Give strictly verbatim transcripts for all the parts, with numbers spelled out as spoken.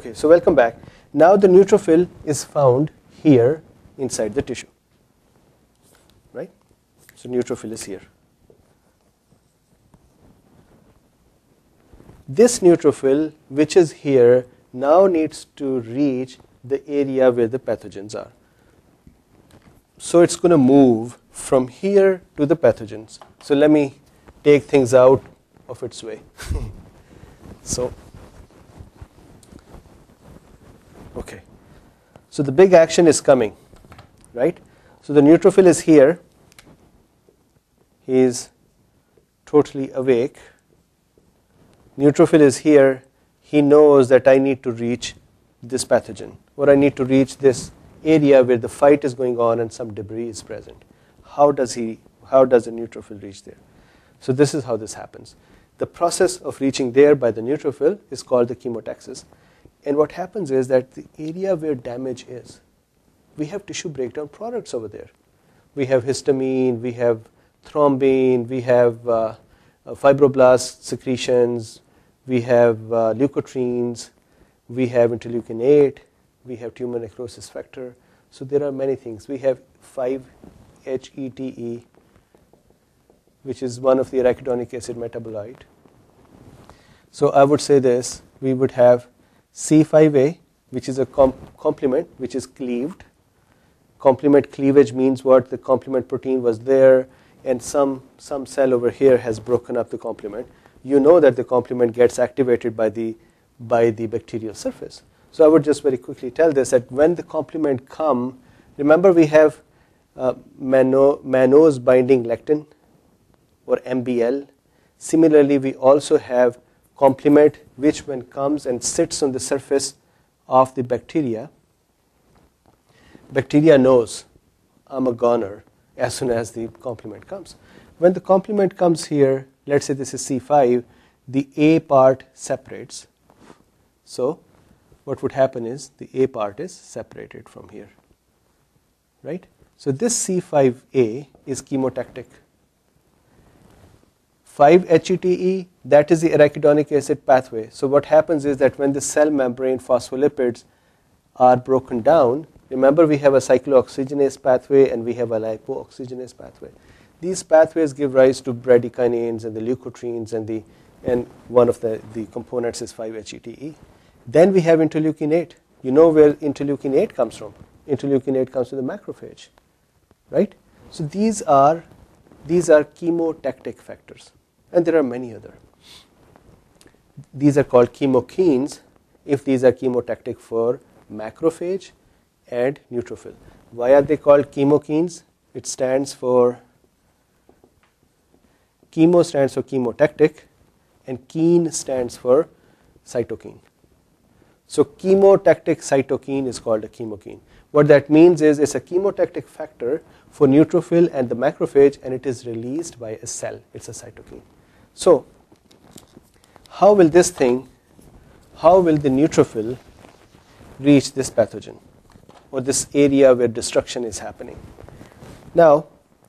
Okay, so welcome back. Now the neutrophil is found here inside the tissue, right? So neutrophil is here. This neutrophil, which is here, now needs to reach the area where the pathogens are. So it's going to move from here to the pathogens. So let me take things out of its way. So, okay. So the big action is coming, right? So the neutrophil is here. He is totally awake. Neutrophil is here. He knows that I need to reach this pathogen, or I need to reach this area where the fight is going on and some debris is present. How does he? How does the neutrophil reach there? So this is how this happens. The process of reaching there by the neutrophil is called the chemotaxis. And what happens is that the area where damage is, we have tissue breakdown products over there. We have histamine, we have thrombin, we have uh, fibroblast secretions, we have uh, leukotrienes, we have interleukin eight, we have tumor necrosis factor. So there are many things. We have five H E T E, which is one of the arachidonic acid metabolite. So I would say this, we would have C five A, which is a comp complement, which is cleaved. Complement cleavage means what? The complement protein was there, and some, some cell over here has broken up the complement. You know that the complement gets activated by the, by the bacterial surface. So I would just very quickly tell this, that when the complement come, remember we have uh, mannose binding lectin, or M B L. Similarly, we also have complement, which when comes and sits on the surface of the bacteria, bacteria knows I'm a goner as soon as the complement comes. When the complement comes here, let's say this is C five, the A part separates. So what would happen is the A part is separated from here, right? So this C five A is chemotactic. five H E T E, that is the arachidonic acid pathway. So what happens is that when the cell membrane phospholipids are broken down, remember we have a cyclooxygenase pathway and we have a lipoxygenase pathway. These pathways give rise to bradykinins and the leukotrienes, and the and one of the, the components is five H E T E. Then we have interleukin eight. You know where interleukin eight comes from. Interleukin eight comes from the macrophage, right? So these are, these are chemotactic factors. And there are many other. These are called chemokines if these are chemotactic for macrophage and neutrophil. Why are they called chemokines? It stands for, chemo stands for chemotactic and kine stands for cytokine. So chemotactic cytokine is called a chemokine. What that means is it's a chemotactic factor for neutrophil and the macrophage, and it is released by a cell. It's a cytokine. So how will this thing, how will the neutrophil reach this pathogen or this area where destruction is happening? Now,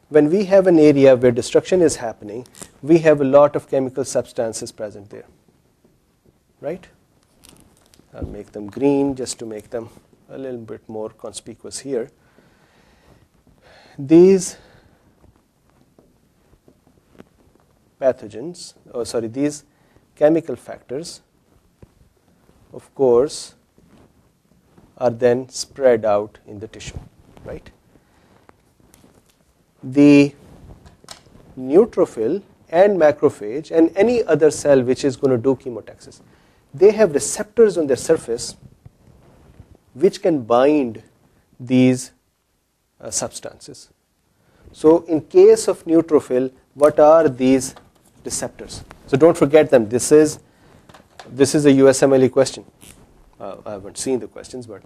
when we have an area where destruction is happening, we have a lot of chemical substances present there, right? I'll make them green just to make them a little bit more conspicuous here. These pathogens, or sorry, these chemical factors, of course, are then spread out in the tissue, right? The neutrophil and macrophage and any other cell which is going to do chemotaxis, they have receptors on their surface which can bind these uh, substances. So in case of neutrophil, what are these receptors? So don't forget them. This is, this is a U S M L E question. Uh, I haven't seen the questions, but.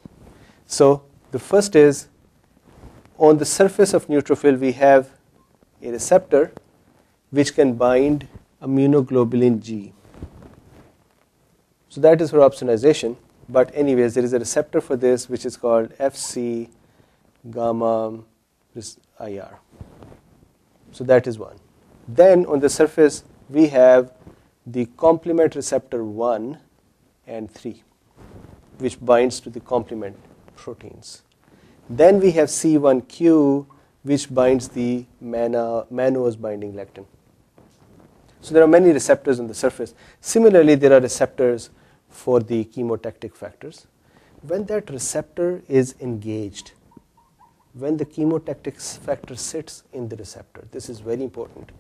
So the first is, on the surface of neutrophil, we have a receptor which can bind immunoglobulin G. So that is for opsonization. But anyways, there is a receptor for this which is called F C Gamma I R. So that is one. Then on the surface, we have the complement receptor one and three. which binds to the complement proteins. Then we have C one Q, which binds the mannose binding lectin. So there are many receptors on the surface. Similarly, there are receptors for the chemotactic factors. When that receptor is engaged, when the chemotactic factor sits in the receptor, this is very important,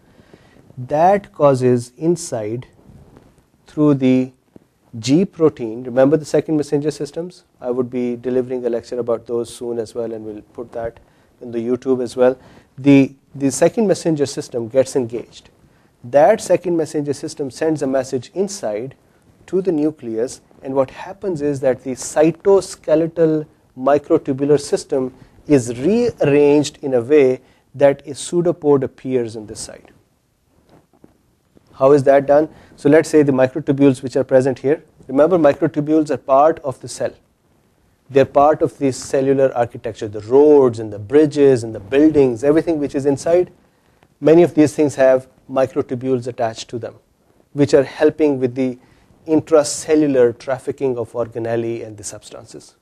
that causes inside through the G protein, remember the second messenger systems? I would be delivering a lecture about those soon as well, and we'll put that in the YouTube as well. The, the second messenger system gets engaged. That second messenger system sends a message inside to the nucleus, and what happens is that the cytoskeletal microtubular system is rearranged in a way that a pseudopod appears in this side. How is that done? So let's say the microtubules which are present here. Remember, microtubules are part of the cell. They're part of the cellular architecture, the roads and the bridges and the buildings, everything which is inside. Many of these things have microtubules attached to them, which are helping with the intracellular trafficking of organelle and the substances.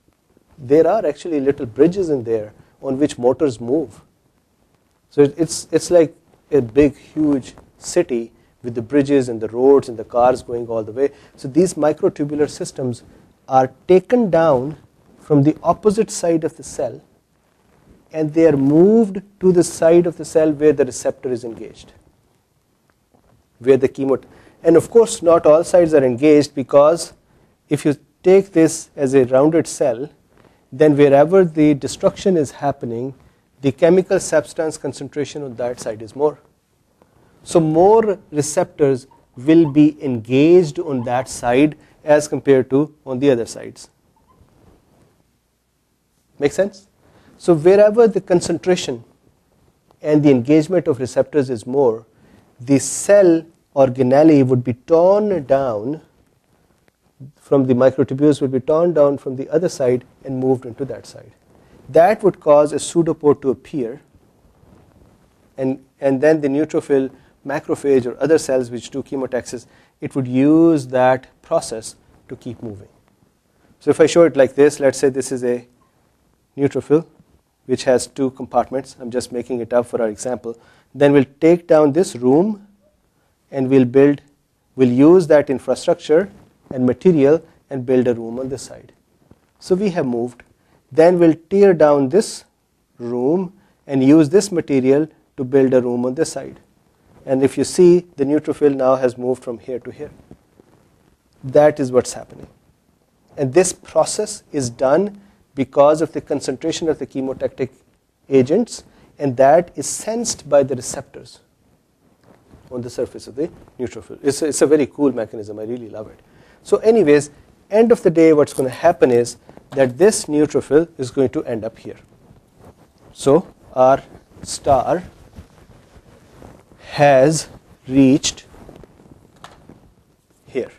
There are actually little bridges in there on which motors move. So it's, it's like a big, huge city with the bridges and the roads and the cars going all the way. So these microtubular systems are taken down from the opposite side of the cell, and they are moved to the side of the cell where the receptor is engaged, where the chemot. And of course, not all sides are engaged, because if you take this as a rounded cell, then wherever the destruction is happening, the chemical substance concentration on that side is more. So more receptors will be engaged on that side as compared to on the other sides. Make sense? So wherever the concentration and the engagement of receptors is more, the cell organelle would be torn down from the microtubules would be torn down from the other side and moved into that side. That would cause a pseudopod to appear, and, and then the neutrophil, macrophage, or other cells which do chemotaxis, it would use that process to keep moving. So if I show it like this, let's say this is a neutrophil which has two compartments. I'm just making it up for our example. Then we'll take down this room, and we'll build, we'll use that infrastructure and material and build a room on this side. So we have moved. Then we'll tear down this room and use this material to build a room on this side. And if you see, the neutrophil now has moved from here to here. That is what's happening. And this process is done because of the concentration of the chemotactic agents, and that is sensed by the receptors on the surface of the neutrophil. It's a, it's a very cool mechanism. I really love it. So anyways, end of the day, what's going to happen is that this neutrophil is going to end up here. So our star has reached here.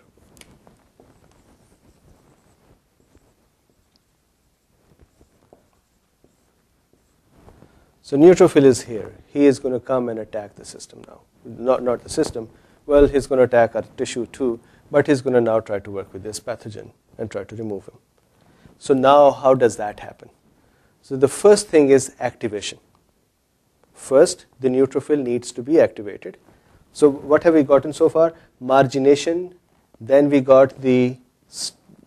So neutrophil is here. He is going to come and attack the system now. Not, not the system. Well, he's going to attack our tissue too, but he's going to now try to work with this pathogen and try to remove him. So now how does that happen? So the first thing is activation. First, the neutrophil needs to be activated. So what have we gotten so far? Margination, then we got the,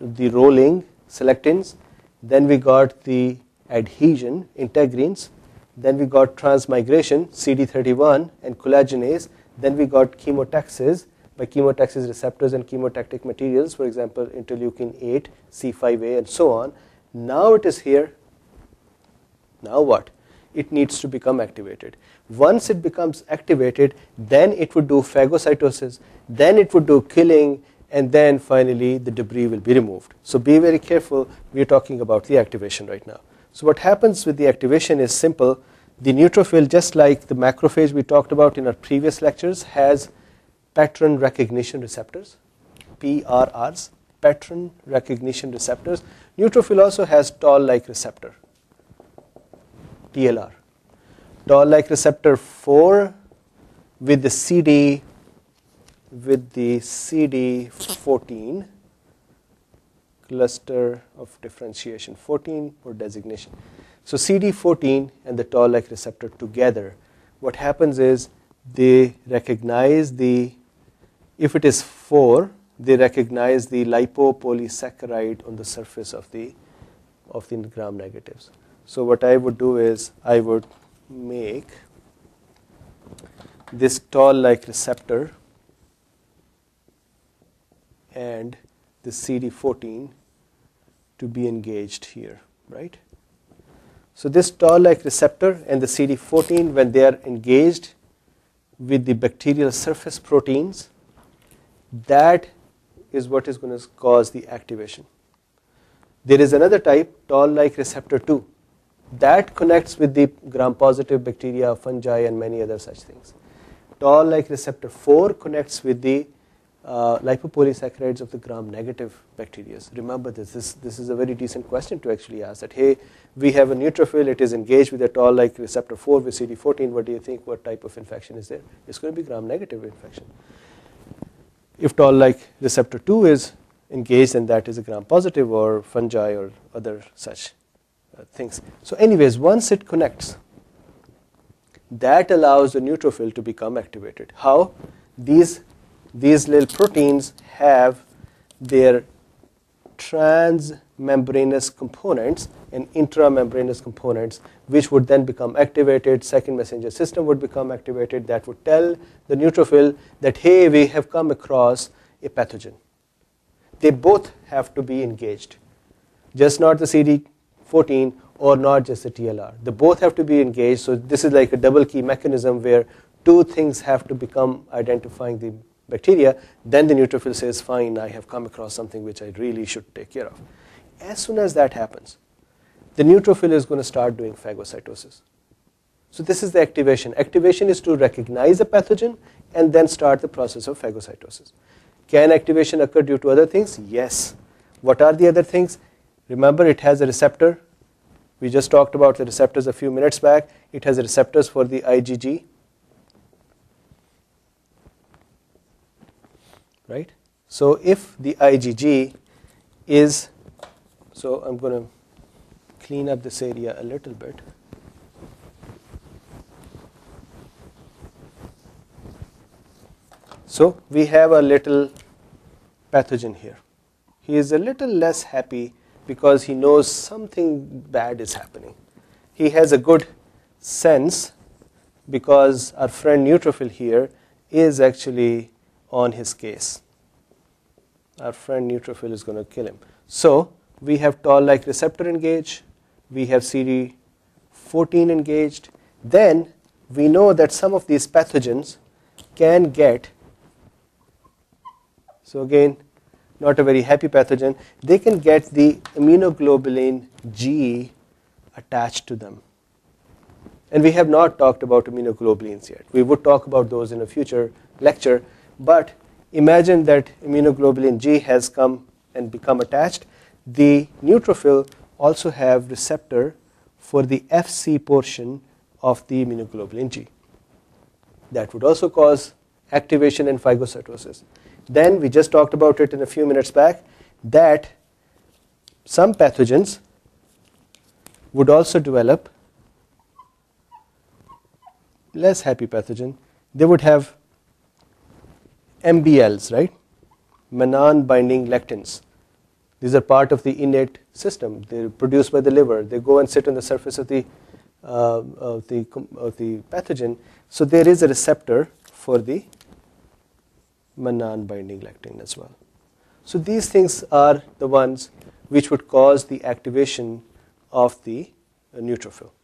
the rolling, selectins, then we got the adhesion, integrins, then we got transmigration, C D thirty-one, and collagenase, then we got chemotaxis, by chemotaxis receptors and chemotactic materials, for example, interleukin eight, C five A, and so on. Now it is here. Now what? It needs to become activated. Once it becomes activated, then it would do phagocytosis, then it would do killing, and then finally the debris will be removed. So be very careful. We are talking about the activation right now. So what happens with the activation is simple. The neutrophil, just like the macrophage we talked about in our previous lectures, has pattern recognition receptors, P R Rs, pattern recognition receptors. Neutrophil also has Toll-like receptor, T L R. Toll-like receptor four with the CD, with the C D fourteen cluster of differentiation fourteen for designation. So C D fourteen and the Toll-like receptor together, what happens is they recognize the, if it is four, they recognize the lipopolysaccharide on the surface of the of the gram negatives. So what I would do is I would make this Toll-like receptor and the C D fourteen to be engaged here, right? So this Toll-like receptor and the C D fourteen, when they are engaged with the bacterial surface proteins, that is what is going to cause the activation. There is another type, Toll-like receptor two, that connects with the gram positive bacteria, fungi, and many other such things. Toll-like receptor four connects with the uh, lipopolysaccharides of the gram negative bacteria. Remember this, this, this is a very decent question to actually ask, that hey, we have a neutrophil, it is engaged with a Toll-like receptor four with C D fourteen, what do you think, what type of infection is there? It's going to be gram negative infection. If Toll-like receptor two is engaged, and that is a gram positive or fungi or other such uh, things. So anyways, once it connects, that allows the neutrophil to become activated. How? These, these little proteins have their transmembranous components and intramembranous components, which would then become activated. Second messenger system would become activated. That would tell the neutrophil that, hey, we have come across a pathogen. They both have to be engaged, just not the C D fourteen or not just the T L R. They both have to be engaged. So this is like a double key mechanism where two things have to become identifying the bacteria. Then the neutrophil says, fine, I have come across something which I really should take care of. As soon as that happens, the neutrophil is going to start doing phagocytosis. So this is the activation. Activation is to recognize a pathogen and then start the process of phagocytosis. Can activation occur due to other things? Yes. What are the other things? Remember, it has a receptor. We just talked about the receptors a few minutes back. It has receptors for the IgG, right? So if the IgG is, so I'm going to clean up this area a little bit. So we have a little pathogen here. He is a little less happy because he knows something bad is happening. He has a good sense because our friend neutrophil here is actually on his case. Our friend neutrophil is going to kill him. So we have Toll-like receptor engaged. We have C D fourteen engaged. Then we know that some of these pathogens can get, so again, not a very happy pathogen, they can get the immunoglobulin G attached to them. And we have not talked about immunoglobulins yet. We would talk about those in a future lecture. But imagine that immunoglobulin G has come and become attached. The neutrophil also have receptor for the F C portion of the immunoglobulin G. That would also cause activation and phagocytosis. Then we just talked about it in a few minutes back, that some pathogens would also develop, less happy pathogen, they would have M B Ls, right? Mannose binding lectins. These are part of the innate system. They're produced by the liver. They go and sit on the surface of the, uh, of the, of the pathogen. So there is a receptor for the mannose binding lectin as well. So these things are the ones which would cause the activation of the uh, neutrophil.